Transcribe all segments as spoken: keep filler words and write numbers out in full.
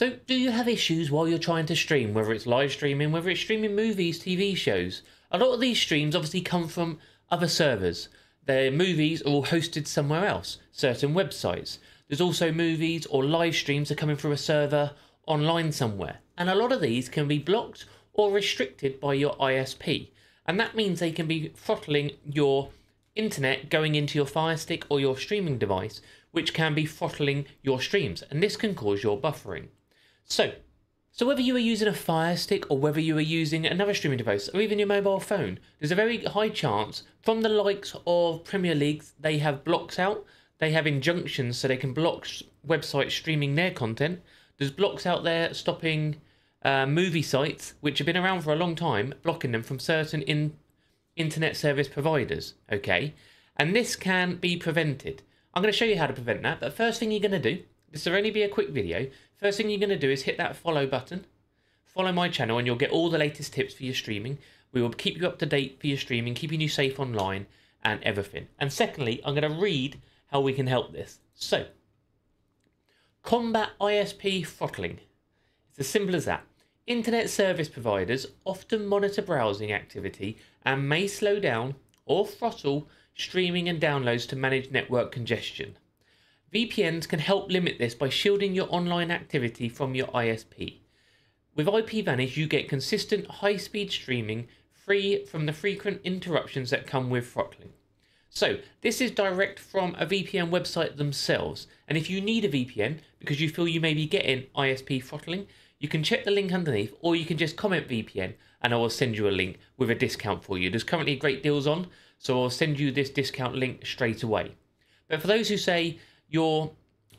So do you have issues while you're trying to stream, whether it's live streaming, whether it's streaming movies, T V shows? A lot of these streams obviously come from other servers. Their movies are all hosted somewhere else, certain websites. There's also movies or live streams are coming through a server online somewhere. And a lot of these can be blocked or restricted by your I S P. And that means they can be throttling your internet going into your Firestick or your streaming device, which can be throttling your streams. And this can cause your buffering. So, so whether you are using a Fire Stick or whether you are using another streaming device or even your mobile phone, there's a very high chance from the likes of Premier League, they have blocks out, they have injunctions so they can block websites streaming their content. There's blocks out there stopping uh, movie sites, which have been around for a long time, blocking them from certain in internet service providers, okay? And this can be prevented. I'm going to show you how to prevent that, but first thing you're going to do, this will only be a quick video. First thing you're going to do is hit that follow button. Follow my channel and you'll get all the latest tips for your streaming. We will keep you up to date for your streaming, keeping you safe online and everything. And secondly, I'm going to read how we can help this. So, combat I S P throttling. It's as simple as that. Internet service providers often monitor browsing activity and may slow down or throttle streaming and downloads to manage network congestion. V P Ns can help limit this by shielding your online activity from your I S P. With IPVanish, you get consistent high-speed streaming free from the frequent interruptions that come with throttling. So this is direct from a V P N website themselves. And if you need a V P N because you feel you may be getting I S P throttling, you can check the link underneath or you can just comment V P N and I will send you a link with a discount for you. There's currently great deals on, so I'll send you this discount link straight away. But for those who say, Your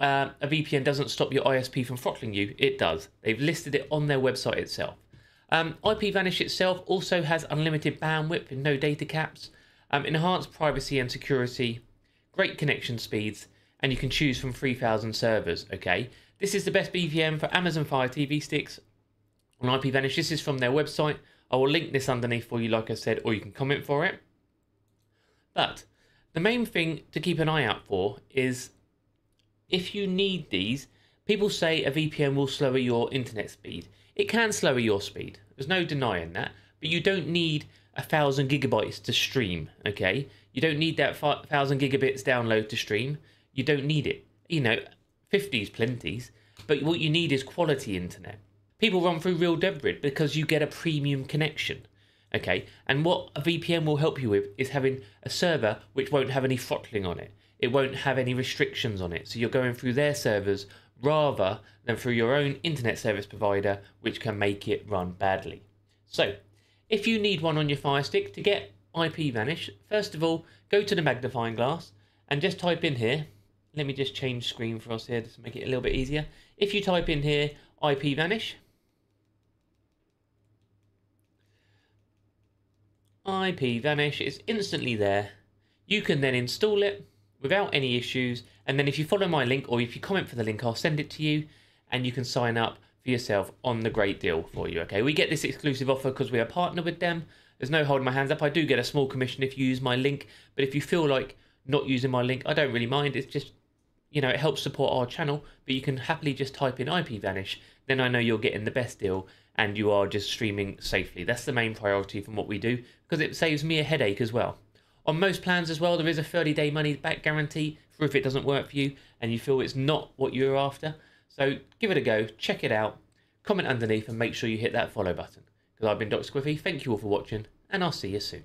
uh, a V P N doesn't stop your I S P from throttling you, it does. They've listed it on their website itself. Um, IPVanish itself also has unlimited bandwidth and no data caps, um, enhanced privacy and security, great connection speeds, and you can choose from three thousand servers, okay? This is the best V P N for Amazon Fire T V sticks on IPVanish. This is from their website. I will link this underneath for you, like I said, or you can comment for it. But the main thing to keep an eye out for is, if you need these, people say a V P N will slower your internet speed. It can slower your speed. There's no denying that, but you don't need a thousand gigabytes to stream, okay? You don't need that thousand gigabits download to stream. You don't need it. You know, fifty's plenties, but what you need is quality internet. People run through real Deadbrid because you get a premium connection, okay? And what a V P N will help you with is having a server which won't have any throttling on it. It won't have any restrictions on it. So you're going through their servers rather than through your own internet service provider, which can make it run badly. So if you need one on your Fire Stick to get IPVanish, first of all, go to the magnifying glass and just type in here. Let me just change screen for us here to make it a little bit easier. If you type in here, IPVanish, IPVanish is instantly there. You can then install it without any issues, and then if you follow my link or if you comment for the link, I'll send it to you and you can sign up for yourself on the great deal for you, okay? We get this exclusive offer because we are partnered with them. There's no holding my hands up. I do get a small commission if you use my link, but if you feel like not using my link, I don't really mind. It's just, you know, it helps support our channel, but you can happily just type in IPVanish, then I know you're getting the best deal and you are just streaming safely. That's the main priority from what we do because it saves me a headache as well. On most plans as well, there is a thirty day money back guarantee for if it doesn't work for you and you feel it's not what you're after. So give it a go, check it out, comment underneath and make sure you hit that follow button. Because I've been Doctor Squiffy, thank you all for watching and I'll see you soon.